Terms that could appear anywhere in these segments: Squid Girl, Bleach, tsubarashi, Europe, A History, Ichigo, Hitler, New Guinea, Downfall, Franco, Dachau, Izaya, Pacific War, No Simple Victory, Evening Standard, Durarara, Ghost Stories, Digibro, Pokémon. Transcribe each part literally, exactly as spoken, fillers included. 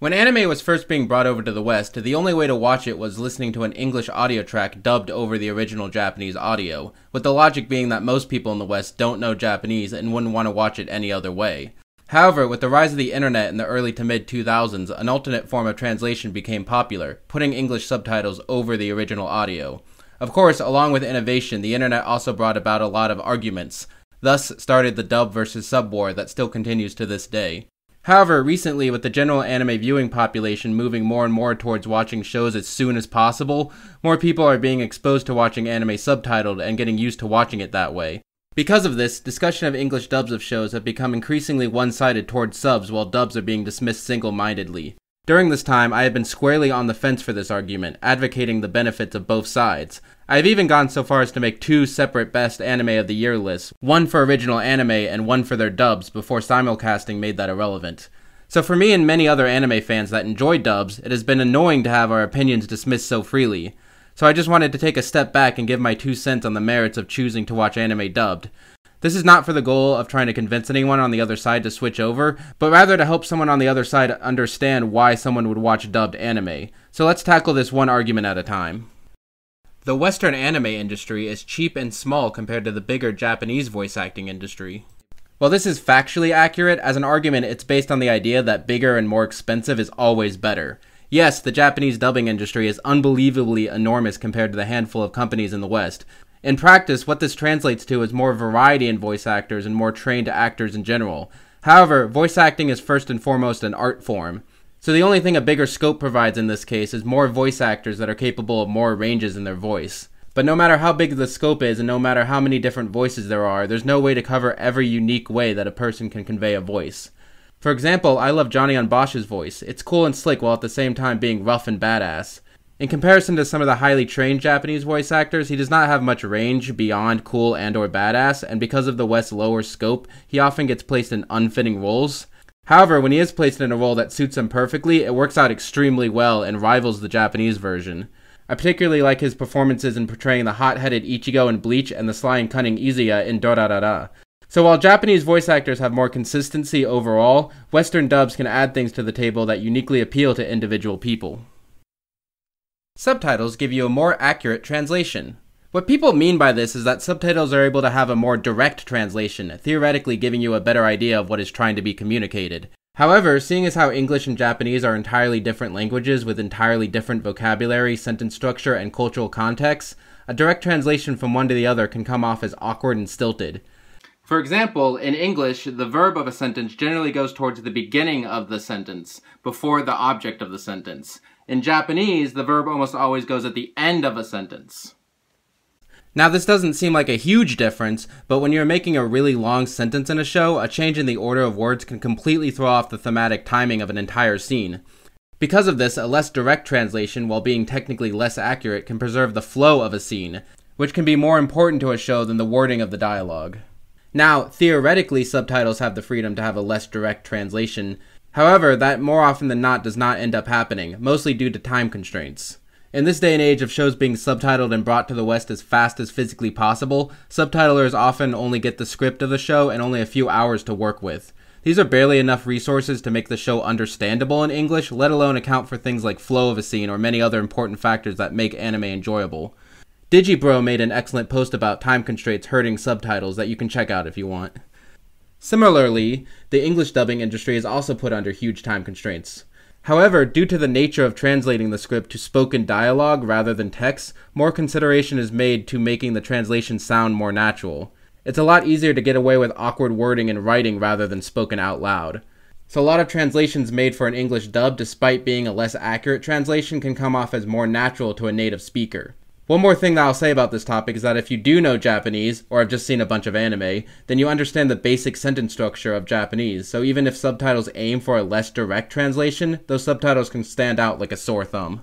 When anime was first being brought over to the West, the only way to watch it was listening to an English audio track dubbed over the original Japanese audio, with the logic being that most people in the West don't know Japanese and wouldn't want to watch it any other way. However, with the rise of the internet in the early to mid two thousands, an alternate form of translation became popular, putting English subtitles over the original audio. Of course, along with innovation, the internet also brought about a lot of arguments, thus started the dub versus sub war that still continues to this day. However, recently, with the general anime viewing population moving more and more towards watching shows as soon as possible, more people are being exposed to watching anime subtitled and getting used to watching it that way. Because of this, discussion of English dubs of shows have become increasingly one-sided towards subs while dubs are being dismissed single-mindedly. During this time, I have been squarely on the fence for this argument, advocating the benefits of both sides. I have even gone so far as to make two separate best anime of the year lists, one for original anime and one for their dubs, before simulcasting made that irrelevant. So for me and many other anime fans that enjoy dubs, it has been annoying to have our opinions dismissed so freely. So I just wanted to take a step back and give my two cents on the merits of choosing to watch anime dubbed. This is not for the goal of trying to convince anyone on the other side to switch over, but rather to help someone on the other side understand why someone would watch dubbed anime. So let's tackle this one argument at a time. The Western anime industry is cheap and small compared to the bigger Japanese voice acting industry. While this is factually accurate, as an argument it's based on the idea that bigger and more expensive is always better. Yes, the Japanese dubbing industry is unbelievably enormous compared to the handful of companies in the West. In practice, what this translates to is more variety in voice actors and more trained actors in general. However, voice acting is first and foremost an art form. So the only thing a bigger scope provides in this case is more voice actors that are capable of more ranges in their voice. But no matter how big the scope is and no matter how many different voices there are, there's no way to cover every unique way that a person can convey a voice. For example, I love Johnny on Bosch's voice. It's cool and slick while at the same time being rough and badass. In comparison to some of the highly trained Japanese voice actors, he does not have much range beyond cool and or badass, and because of the West's lower scope, he often gets placed in unfitting roles. However, when he is placed in a role that suits him perfectly, it works out extremely well and rivals the Japanese version. I particularly like his performances in portraying the hot-headed Ichigo in Bleach and the sly and cunning Izaya in Durarara. So while Japanese voice actors have more consistency overall, Western dubs can add things to the table that uniquely appeal to individual people. Subtitles give you a more accurate translation. What people mean by this is that subtitles are able to have a more direct translation, theoretically giving you a better idea of what is trying to be communicated. However, seeing as how English and Japanese are entirely different languages with entirely different vocabulary, sentence structure, and cultural context, a direct translation from one to the other can come off as awkward and stilted. For example, in English, the verb of a sentence generally goes towards the beginning of the sentence, before the object of the sentence. In Japanese, the verb almost always goes at the end of a sentence. Now, this doesn't seem like a huge difference, but when you're making a really long sentence in a show, a change in the order of words can completely throw off the thematic timing of an entire scene. Because of this, a less direct translation, while being technically less accurate, can preserve the flow of a scene, which can be more important to a show than the wording of the dialogue. Now, theoretically, subtitles have the freedom to have a less direct translation. However, that more often than not does not end up happening, mostly due to time constraints. In this day and age of shows being subtitled and brought to the West as fast as physically possible, subtitlers often only get the script of the show and only a few hours to work with. These are barely enough resources to make the show understandable in English, let alone account for things like flow of a scene or many other important factors that make anime enjoyable. Digibro made an excellent post about time constraints hurting subtitles that you can check out if you want. Similarly, the English dubbing industry is also put under huge time constraints. However, due to the nature of translating the script to spoken dialogue rather than text, more consideration is made to making the translation sound more natural. It's a lot easier to get away with awkward wording in writing rather than spoken out loud. So a lot of translations made for an English dub, despite being a less accurate translation, can come off as more natural to a native speaker. One more thing that I'll say about this topic is that if you do know Japanese, or have just seen a bunch of anime, then you understand the basic sentence structure of Japanese, so even if subtitles aim for a less direct translation, those subtitles can stand out like a sore thumb.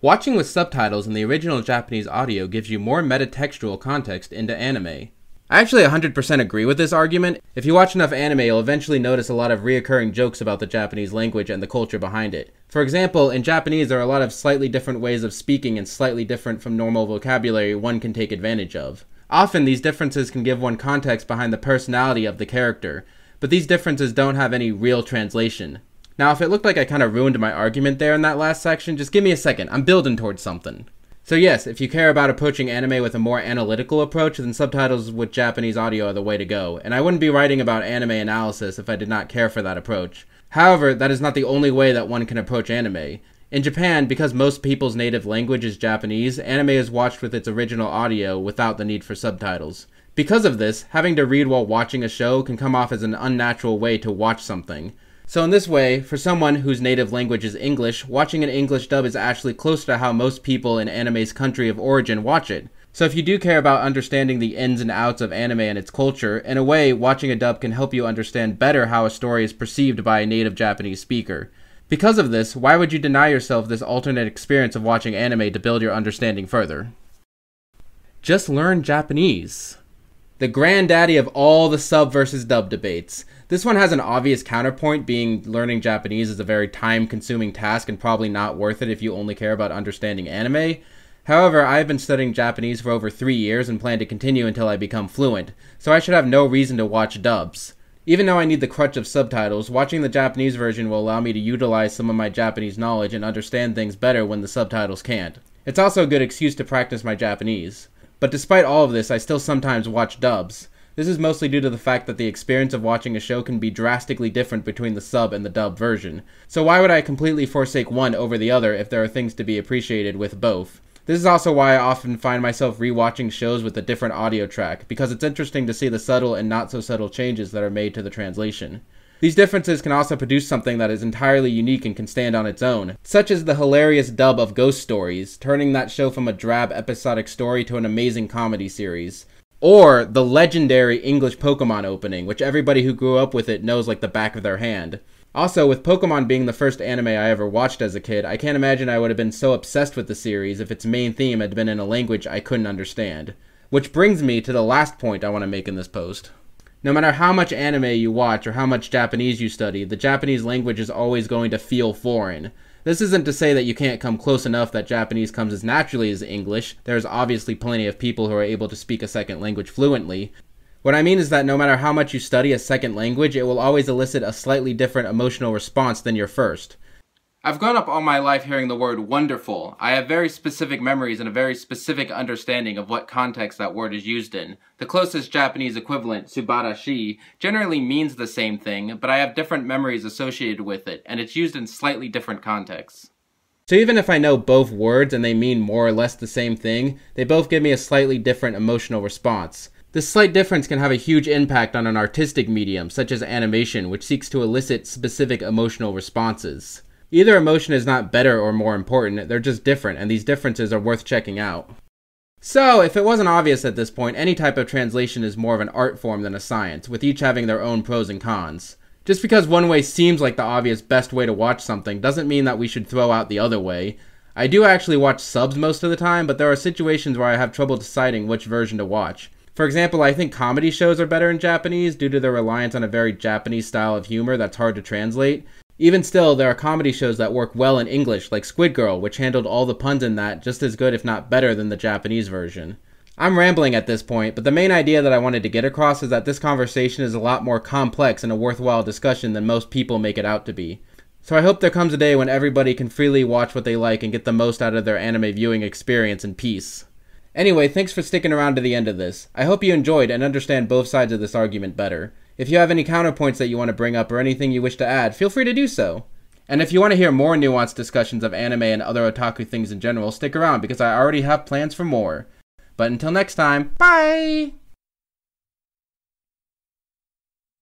Watching with subtitles in the original Japanese audio gives you more metatextual context into anime. I actually one hundred percent agree with this argument. If you watch enough anime, you'll eventually notice a lot of reoccurring jokes about the Japanese language and the culture behind it. For example, in Japanese, there are a lot of slightly different ways of speaking and slightly different from normal vocabulary one can take advantage of. Often, these differences can give one context behind the personality of the character, but these differences don't have any real translation. Now, if it looked like I kind of ruined my argument there in that last section, just give me a second. I'm building towards something. So yes, if you care about approaching anime with a more analytical approach, then subtitles with Japanese audio are the way to go, and I wouldn't be writing about anime analysis if I did not care for that approach. However, that is not the only way that one can approach anime. In Japan, because most people's native language is Japanese, anime is watched with its original audio without the need for subtitles. Because of this, having to read while watching a show can come off as an unnatural way to watch something. So in this way, for someone whose native language is English, watching an English dub is actually closer to how most people in anime's country of origin watch it. So if you do care about understanding the ins and outs of anime and its culture, in a way, watching a dub can help you understand better how a story is perceived by a native Japanese speaker. Because of this, why would you deny yourself this alternate experience of watching anime to build your understanding further? Just learn Japanese. The granddaddy of all the sub versus dub debates. This one has an obvious counterpoint, being learning Japanese is a very time-consuming task and probably not worth it if you only care about understanding anime. However, I have been studying Japanese for over three years and plan to continue until I become fluent, so I should have no reason to watch dubs. Even though I need the crutch of subtitles, watching the Japanese version will allow me to utilize some of my Japanese knowledge and understand things better when the subtitles can't. It's also a good excuse to practice my Japanese. But despite all of this, I still sometimes watch dubs. This is mostly due to the fact that the experience of watching a show can be drastically different between the sub and the dub version. So why would I completely forsake one over the other if there are things to be appreciated with both? This is also why I often find myself rewatching shows with a different audio track, because it's interesting to see the subtle and not so subtle changes that are made to the translation. These differences can also produce something that is entirely unique and can stand on its own, such as the hilarious dub of Ghost Stories, turning that show from a drab episodic story to an amazing comedy series. Or the legendary English Pokémon opening, which everybody who grew up with it knows like the back of their hand. Also, with Pokémon being the first anime I ever watched as a kid, I can't imagine I would have been so obsessed with the series if its main theme had been in a language I couldn't understand. Which brings me to the last point I want to make in this post. No matter how much anime you watch or how much Japanese you study, the Japanese language is always going to feel foreign. This isn't to say that you can't come close enough that Japanese comes as naturally as English. There's obviously plenty of people who are able to speak a second language fluently. What I mean is that no matter how much you study a second language, it will always elicit a slightly different emotional response than your first. I've grown up all my life hearing the word wonderful. I have very specific memories and a very specific understanding of what context that word is used in. The closest Japanese equivalent, tsubarashi, generally means the same thing, but I have different memories associated with it, and it's used in slightly different contexts. So even if I know both words and they mean more or less the same thing, they both give me a slightly different emotional response. This slight difference can have a huge impact on an artistic medium, such as animation, which seeks to elicit specific emotional responses. Either emotion is not better or more important, they're just different, and these differences are worth checking out. So, if it wasn't obvious at this point, any type of translation is more of an art form than a science, with each having their own pros and cons. Just because one way seems like the obvious best way to watch something doesn't mean that we should throw out the other way. I do actually watch subs most of the time, but there are situations where I have trouble deciding which version to watch. For example, I think comedy shows are better in Japanese due to their reliance on a very Japanese style of humor that's hard to translate. Even still, there are comedy shows that work well in English, like Squid Girl, which handled all the puns in that just as good if not better than the Japanese version. I'm rambling at this point, but the main idea that I wanted to get across is that this conversation is a lot more complex and a worthwhile discussion than most people make it out to be. So I hope there comes a day when everybody can freely watch what they like and get the most out of their anime viewing experience in peace. Anyway, thanks for sticking around to the end of this. I hope you enjoyed and understand both sides of this argument better. If you have any counterpoints that you want to bring up or anything you wish to add, feel free to do so. And if you want to hear more nuanced discussions of anime and other otaku things in general, stick around because I already have plans for more. But until next time, bye!